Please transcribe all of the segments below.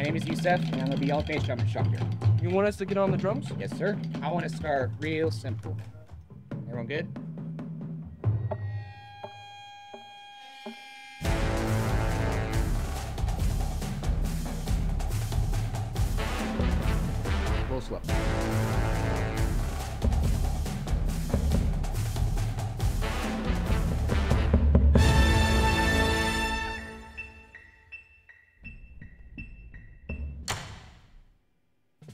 My name is Yusef, and I'm the BLK drum instructor. You want us to get on the drums? Yes, sir. I want to start real simple. Everyone good? A little slow.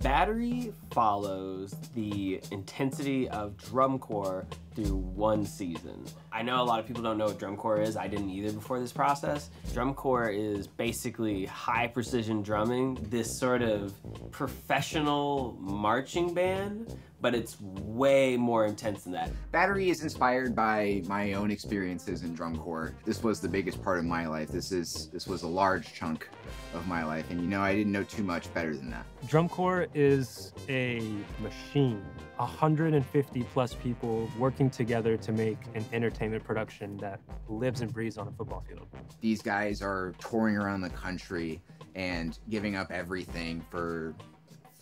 Batterie follows the intensity of drum corps through one season. I know a lot of people don't know what drum corps is. I didn't either before this process. Drum corps is basically high precision drumming, this sort of professional marching band, but it's way more intense than that. Batterie is inspired by my own experiences in drum corps. This was the biggest part of my life. This was a large chunk of my life, and you know, I didn't know too much better than that. Drum corps is a machine. 150 plus people working together to make an entertainment production that lives and breathes on a football field. These guys are touring around the country and giving up everything for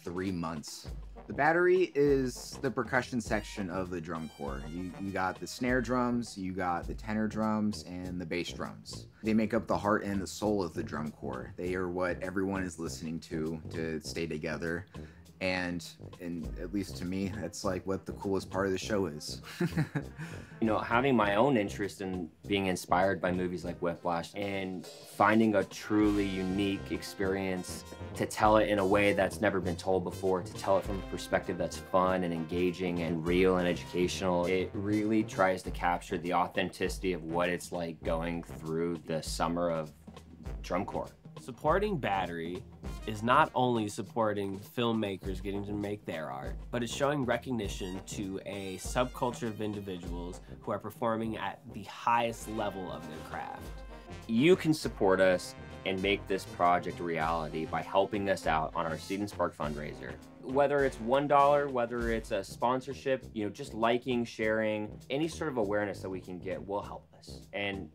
3 months. The Batterie is the percussion section of the drum corps. You got the snare drums, you got the tenor drums, and the bass drums. They make up the heart and the soul of the drum corps. They are what everyone is listening to stay together. And at least to me, that's like what the coolest part of the show is. You know, having my own interest in being inspired by movies like Whiplash and finding a truly unique experience to tell it in a way that's never been told before, to tell it from a perspective that's fun and engaging and real and educational. It really tries to capture the authenticity of what it's like going through the summer of drum corps. Supporting Batterie is not only supporting filmmakers getting to make their art, but it's showing recognition to a subculture of individuals who are performing at the highest level of their craft. You can support us and make this project a reality by helping us out on our Seed and Spark fundraiser. Whether it's $1, whether it's a sponsorship, you know, just liking, sharing, any sort of awareness that we can get will help us. And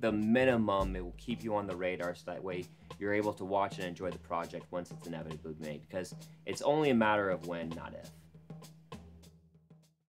the minimum, it will keep you on the radar so that way you're able to watch and enjoy the project once it's inevitably made, because it's only a matter of when, not if.